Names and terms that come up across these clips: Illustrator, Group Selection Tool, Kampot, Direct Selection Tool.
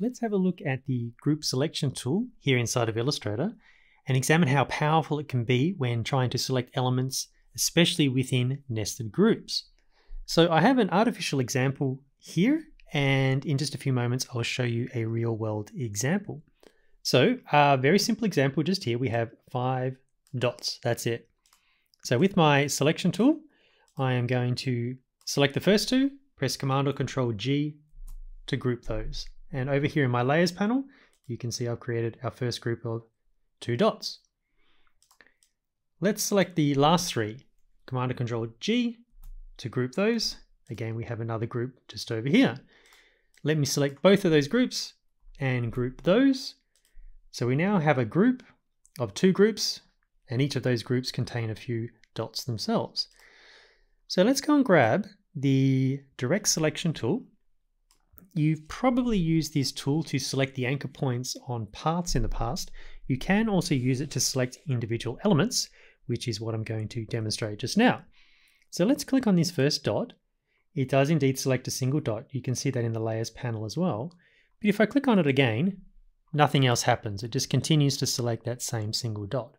Let's have a look at the Group Selection Tool here inside of Illustrator and examine how powerful it can be when trying to select elements, especially within nested groups. So I have an artificial example here, and in just a few moments, I'll show you a real world example. So a very simple example, just here, we have 5 dots, that's it. So with my selection tool, I am going to select the first two, press Command or Control G to group those. And over here in my layers panel, you can see I've created our first group of 2 dots. Let's select the last three, Command or Control G to group those. Again, we have another group just over here. Let me select both of those groups and group those. So we now have a group of 2 groups, and each of those groups contain a few dots themselves. So let's go and grab the Direct Selection Tool. You've probably used this tool to select the anchor points on parts in the past. You can also use it to select individual elements, which is what I'm going to demonstrate just now. So let's click on this first dot. It does indeed select a single dot. You can see that in the layers panel as well. But if I click on it again, nothing else happens. It just continues to select that same single dot.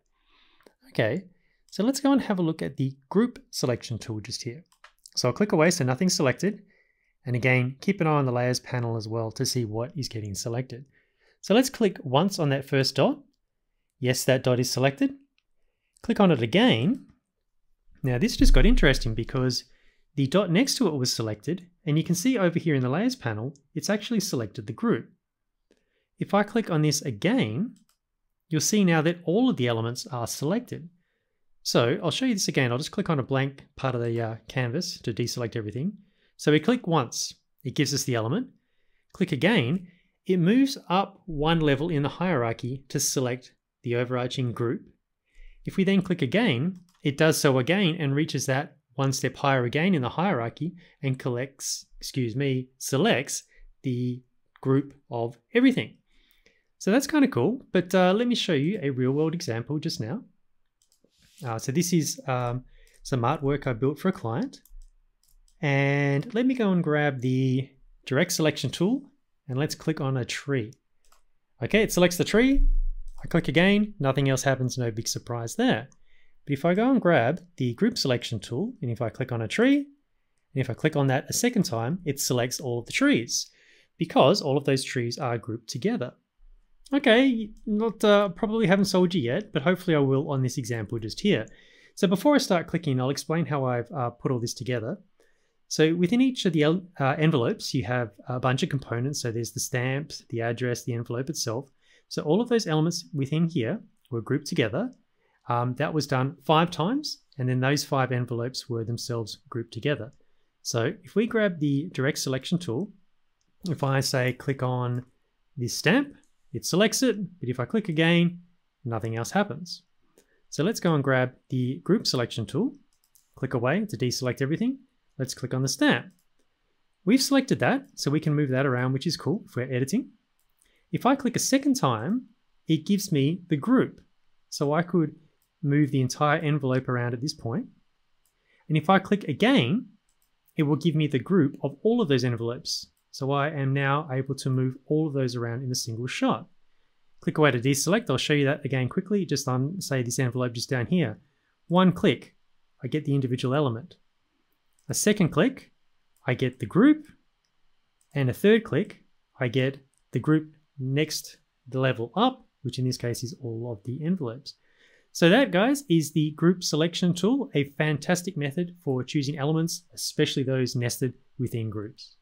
Okay, so let's go and have a look at the Group Selection Tool just here. So I'll click away so nothing's selected. And again, keep an eye on the layers panel as well to see what is getting selected. So let's click once on that first dot. Yes, that dot is selected. Click on it again. Now this just got interesting because the dot next to it was selected, and you can see over here in the layers panel, it's actually selected the group. If I click on this again, you'll see now that all of the elements are selected. So I'll show you this again. I'll just click on a blank part of the canvas to deselect everything. So we click once, it gives us the element. Click again, it moves up one level in the hierarchy to select the overarching group. If we then click again, it does so again and reaches that one step higher again in the hierarchy and selects the group of everything. So that's kind of cool, but let me show you a real world example just now. So this is some artwork I built for a client. And let me go and grab the Direct Selection Tool and let's click on a tree. Okay, it selects the tree. I click again, nothing else happens, no big surprise there. But if I go and grab the Group Selection Tool, and if I click on a tree, and if I click on that a second time, it selects all of the trees because all of those trees are grouped together. Okay, not probably haven't sold you yet, but hopefully I will on this example just here. So before I start clicking, I'll explain how I've put all this together. So within each of the envelopes, you have a bunch of components. So there's the stamp, the address, the envelope itself. So all of those elements within here were grouped together. That was done 5 times, and then those 5 envelopes were themselves grouped together. So if we grab the Direct Selection Tool, if I say click on this stamp, it selects it, but if I click again, nothing else happens. So let's go and grab the Group Selection Tool, click away to deselect everything. Let's click on the stamp. We've selected that, so we can move that around, which is cool if we're editing. If I click a second time, it gives me the group. So I could move the entire envelope around at this point. And if I click again, it will give me the group of all of those envelopes. So I am now able to move all of those around in a single shot. Click away to deselect. I'll show you that again quickly. Just on, say, this envelope just down here. One click, I get the individual element. A second click, I get the group. And a third click, I get the group next the level up, which in this case is all of the envelopes. So that, guys, is the Group Selection Tool, a fantastic method for choosing elements, especially those nested within groups.